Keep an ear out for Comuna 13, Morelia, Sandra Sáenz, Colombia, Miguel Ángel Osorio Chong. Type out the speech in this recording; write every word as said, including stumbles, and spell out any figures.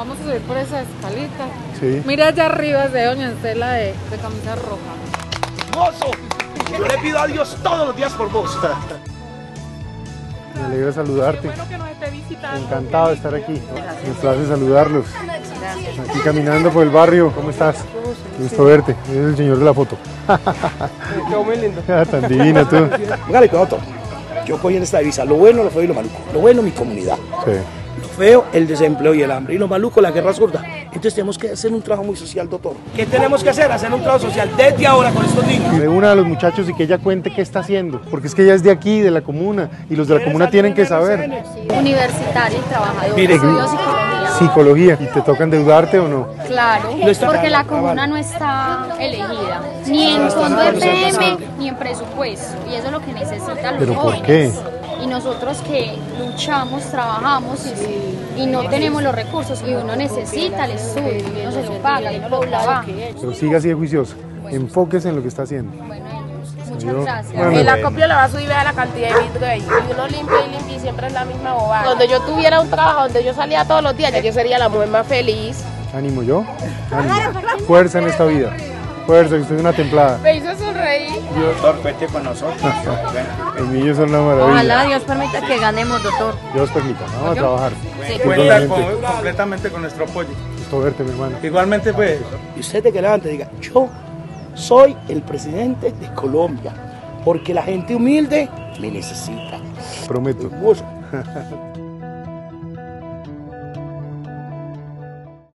Vamos a subir por esa escalita. Sí. Mira allá arriba de doña Estela de, de camisa roja. ¡Mozo! Yo le pido a Dios todos los días por vos. Me alegro saludarte. Qué bueno que nos esté visitando. Encantado de estar aquí. Me place saludarlos. Aquí caminando por el barrio. ¿Cómo estás? Gusto verte. Eres el señor de la foto. Quedó muy lindo. Tan divina tú. Póngale con otro. Yo cogí en esta divisa lo bueno, lo feo y lo maluco. Lo bueno, mi comunidad. Sí. Lo feo, el desempleo y el hambre. Y lo maluco, la guerra zurda. Entonces tenemos que hacer un trabajo muy social, doctor. ¿Qué tenemos que hacer? Hacer un trabajo social desde ahora con estos niños. Reúna a los muchachos y que ella cuente qué está haciendo. Porque es que ella es de aquí, de la comuna. Y los de la comuna tienen que saber. Universitaria y trabajadora. Mire, psicología. ¿Y te toca endeudarte o no? Claro, porque la comuna no está elegida, ni en fondo de P M, ni en presupuesto, y eso es lo que necesitan los ¿Pero jóvenes. ¿Por qué? Y nosotros que luchamos, trabajamos y, y no tenemos los recursos, y uno necesita el estudio, y uno se lo paga, y uno lo lava. Pero siga así de juicioso, enfóquese en lo que está haciendo. Muchas gracias. El acopio la va a subir a la cantidad de litros ahí. Y uno limpia y limpia y siempre es la misma bobada. Donde yo tuviera un trabajo, donde yo salía todos los días, ya que sería la mujer más feliz. Ánimo yo. Ánimo. Fuerza en esta vida. Fuerza, que usted es una templada. Me hizo sonreír. Doctor, vete con nosotros. Los niños son una maravilla. Ojalá Dios permita que ganemos, doctor. Dios permita, ¿no? Vamos a trabajar. Sí. Cuenta completamente con nuestro apoyo. Gusto verte, mi hermano. Igualmente, pues. Y usted te que levante diga, yo soy el presidente de Colombia, porque la gente humilde me necesita. Prometo.